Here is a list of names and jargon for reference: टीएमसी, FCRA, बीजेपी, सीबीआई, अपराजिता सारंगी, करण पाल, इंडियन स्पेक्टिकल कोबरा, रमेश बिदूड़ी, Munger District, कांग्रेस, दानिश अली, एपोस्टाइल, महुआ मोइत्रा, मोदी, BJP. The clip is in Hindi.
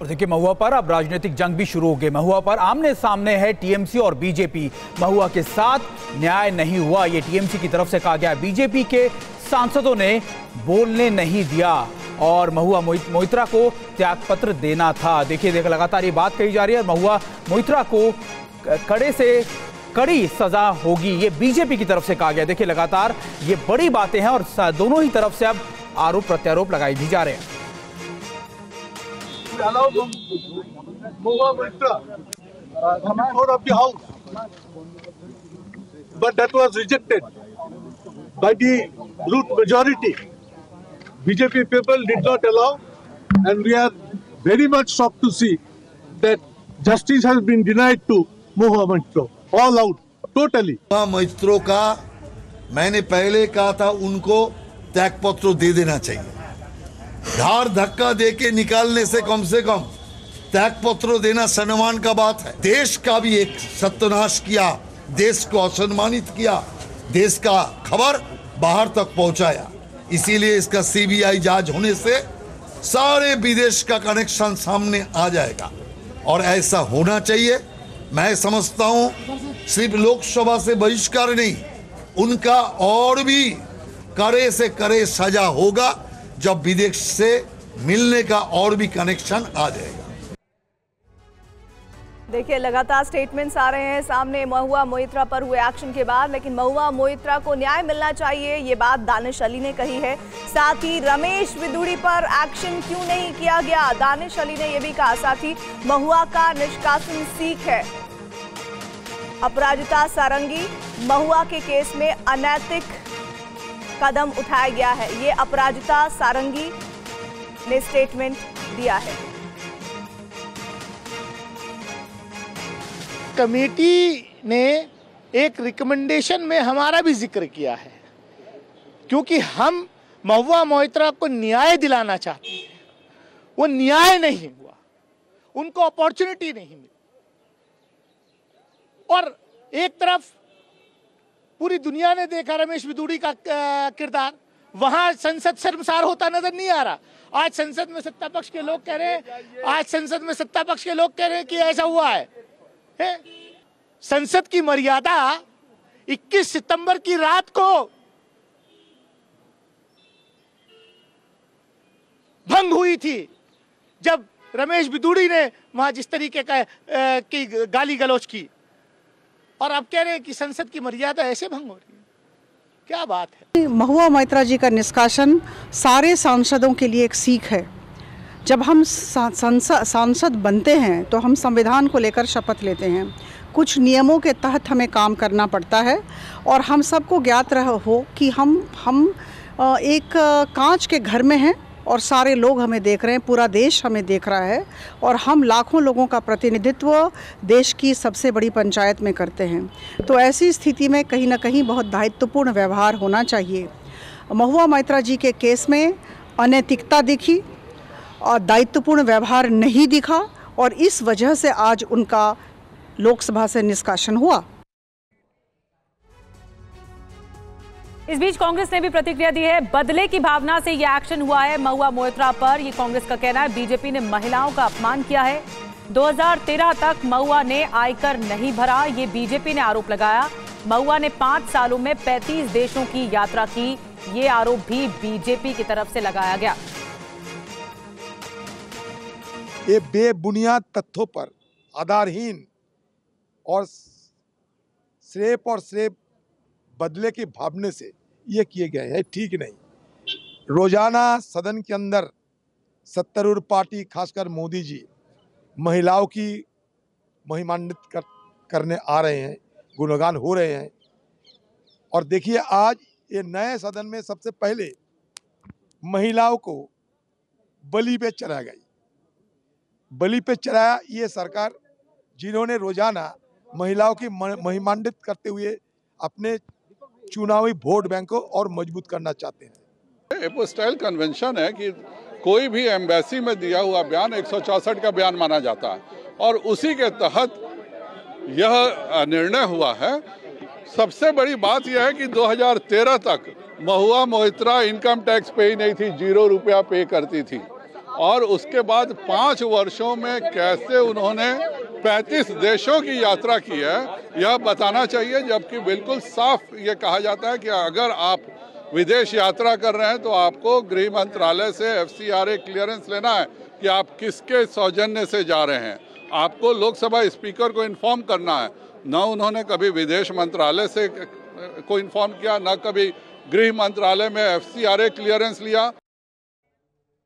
और देखिए महुआ पर अब राजनीतिक जंग भी शुरू हो गई। महुआ पर आमने सामने है टीएमसी और बीजेपी। महुआ के साथ न्याय नहीं हुआ, ये टीएमसी की तरफ से कहा गया। बीजेपी के सांसदों ने बोलने नहीं दिया और महुआ मोइत्रा को त्यागपत्र देना था। देखिए लगातार ये बात कही जा रही है। महुआ मोइत्रा को कड़े से कड़ी सजा होगी, ये बीजेपी की तरफ से कहा गया। देखिए लगातार ये बड़ी बातें हैं और दोनों ही तरफ से अब आरोप प्रत्यारोप लगाए भी जा रहे हैं। BJP people did not allow, and we are very much shocked to see that justice has been denied to महुआ मोइत्रा, all out, totally. महुआ मोइत्रा का मैंने पहले कहा था उनको त्यागपत्र दे देना चाहिए। धार धक्का देके निकालने से कम त्यागपत्र देना सम्मान का बात है। देश का भी एक सत्यानाश किया, देश को असम्मानित किया, देश का खबर बाहर तक पहुंचाया। इसीलिए इसका सीबीआई जांच होने से सारे विदेश का कनेक्शन सामने आ जाएगा और ऐसा होना चाहिए। मैं समझता हूं सिर्फ लोकसभा से बहिष्कार नहीं, उनका और भी कड़े से कड़े सजा होगा जब विदेश से मिलने का और भी कनेक्शन आ जाएगा। देखिए लगातार स्टेटमेंट्स आ रहे हैं सामने महुआ मोइत्रा पर हुए एक्शन के बाद, लेकिन महुआ मोइत्रा को न्याय मिलना चाहिए, ये बात दानिश अली ने कही है। साथ ही रमेश बिदूड़ी पर एक्शन क्यों नहीं किया गया, दानिश अली ने यह भी कहा। साथ ही महुआ का निष्कासन सीख है। अपराजिता सारंगी, महुआ के केस में अनैतिक कदम उठाया गया है, ये अपराजिता सारंगी ने स्टेटमेंट दिया है। कमेटी ने एक रिकमेंडेशन में हमारा भी जिक्र किया है क्योंकि हम महुआ मोइत्रा को न्याय दिलाना चाहते हैं। वो न्याय नहीं हुआ, उनको अपॉर्चुनिटी नहीं मिली। और एक तरफ पूरी दुनिया ने देखा रमेश बिदूड़ी का किरदार, वहां संसद शर्मसार होता नजर नहीं आ रहा। आज संसद में सत्ता पक्ष के लोग कह रहे हैं कि ऐसा हुआ है? संसद की मर्यादा 21 सितंबर की रात को भंग हुई थी जब रमेश बिदूड़ी ने वहां जिस तरीके की गाली गलौज की, और आप कह रहे हैं कि संसद की मर्यादा ऐसे भंग हो रही है। क्या बात है। महुआ मोइत्रा जी का निष्कासन सारे सांसदों के लिए एक सीख है। जब हम सांसद बनते हैं तो हम संविधान को लेकर शपथ लेते हैं, कुछ नियमों के तहत हमें काम करना पड़ता है और हम सबको ज्ञात रहा हो कि हम एक कांच के घर में हैं और सारे लोग हमें देख रहे हैं, पूरा देश हमें देख रहा है और हम लाखों लोगों का प्रतिनिधित्व देश की सबसे बड़ी पंचायत में करते हैं। तो ऐसी स्थिति में कहीं ना कहीं बहुत दायित्वपूर्ण व्यवहार होना चाहिए। महुआ मोइत्रा जी के केस में अनैतिकता दिखी और दायित्वपूर्ण व्यवहार नहीं दिखा और इस वजह से आज उनका लोकसभा से निष्कासन हुआ। इस बीच कांग्रेस ने भी प्रतिक्रिया दी है। बदले की भावना से यह एक्शन हुआ है महुआ मोइत्रा पर, यह कांग्रेस का कहना है। बीजेपी ने महिलाओं का अपमान किया है। 2013 तक महुआ ने आयकर नहीं भरा, ये बीजेपी ने आरोप लगाया। महुआ ने 5 सालों में 35 देशों की यात्रा की, ये आरोप भी बीजेपी की तरफ से लगाया गया। ये बेबुनियाद तथ्यों पर आधारहीन और सिर्फ बदले के भावने से ये किए गए हैं, ठीक नहीं। रोजाना सदन के अंदर सत्तारूढ़ पार्टी खासकर मोदी जी महिलाओं की महिमान्वित करने आ रहे हैं, गुणगान हो रहे हैं। और देखिए आज ये नए सदन में सबसे पहले महिलाओं को बलि पे चढ़ाई गई, ये सरकार जिन्होंने रोजाना महिलाओं की महिमान्वित करते हुए अपने चुनावी वोट बैंक को और मजबूत करना चाहते हैं। एपोस्टाइल कन्वेंशन है कि कोई भी एम्बेसी में दिया हुआ बयान 164 का बयान माना जाता है और उसी के तहत यह निर्णय हुआ है। सबसे बड़ी बात यह है कि 2013 तक महुआ मोइत्रा इनकम टैक्स पे ही नहीं थी, 0 रुपया पे करती थी और उसके बाद 5 वर्षों में कैसे उन्होंने 35 देशों की यात्रा की है यह बताना चाहिए। जबकि बिल्कुल साफ ये कहा जाता है कि अगर आप विदेश यात्रा कर रहे हैं तो आपको गृह मंत्रालय से FCRA क्लियरेंस लेना है कि आप किसके सौजन्य से जा रहे हैं, आपको लोकसभा स्पीकर को इन्फॉर्म करना है। ना उन्होंने कभी विदेश मंत्रालय से को इन्फॉर्म किया, ना कभी गृह मंत्रालय में FCRA क्लियरेंस लिया,